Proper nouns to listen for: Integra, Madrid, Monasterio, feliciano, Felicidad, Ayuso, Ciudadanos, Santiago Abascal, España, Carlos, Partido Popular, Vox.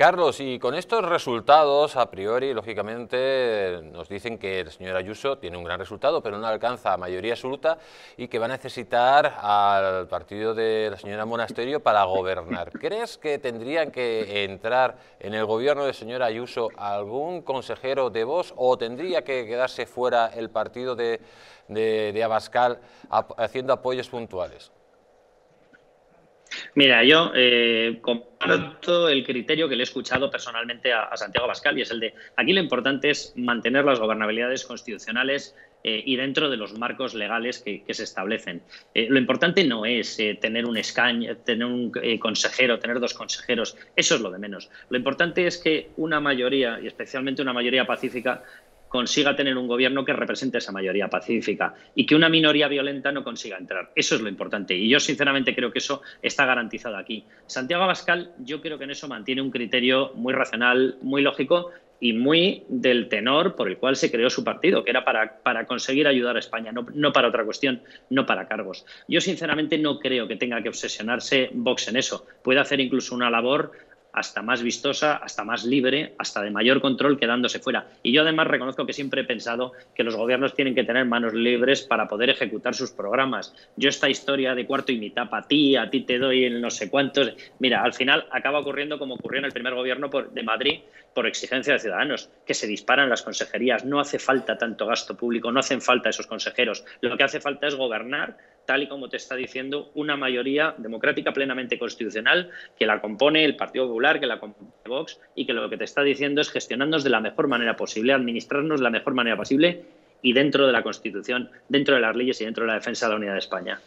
Carlos, y con estos resultados, a priori, lógicamente, nos dicen que el señor Ayuso tiene un gran resultado, pero no alcanza mayoría absoluta y que va a necesitar al partido de la señora Monasterio para gobernar. ¿Crees que tendrían que entrar en el gobierno del señor Ayuso algún consejero de Vox o tendría que quedarse fuera el partido de Abascal haciendo apoyos puntuales? Mira, yo comparto el criterio que le he escuchado personalmente a Santiago Abascal, y es el de aquí lo importante es mantener las gobernabilidades constitucionales y dentro de los marcos legales que se establecen. Lo importante no es tener un escaño, tener un consejero, tener dos consejeros, eso es lo de menos. Lo importante es que una mayoría, y especialmente una mayoría pacífica, consiga tener un gobierno que represente esa mayoría pacífica y que una minoría violenta no consiga entrar. Eso es lo importante y yo sinceramente creo que eso está garantizado aquí. Santiago Abascal, yo creo que en eso mantiene un criterio muy racional, muy lógico y muy del tenor por el cual se creó su partido, que era para conseguir ayudar a España, no para otra cuestión, no para cargos. Yo sinceramente no creo que tenga que obsesionarse Vox en eso. Puede hacer incluso una labor hasta más vistosa, hasta más libre, hasta de mayor control quedándose fuera. Y yo además reconozco que siempre he pensado que los gobiernos tienen que tener manos libres para poder ejecutar sus programas. Yo esta historia de cuarto y mitad para ti, a ti te doy el no sé cuántos... Mira, al final acaba ocurriendo como ocurrió en el primer gobierno de Madrid por exigencia de Ciudadanos, que se disparan las consejerías. No hace falta tanto gasto público, no hacen falta esos consejeros. Lo que hace falta es gobernar tal y como te está diciendo una mayoría democrática plenamente constitucional que la compone el Partido Popular, que la compone Vox y que lo que te está diciendo es gestionarnos de la mejor manera posible, administrarnos de la mejor manera posible y dentro de la Constitución, dentro de las leyes y dentro de la defensa de la unidad de España.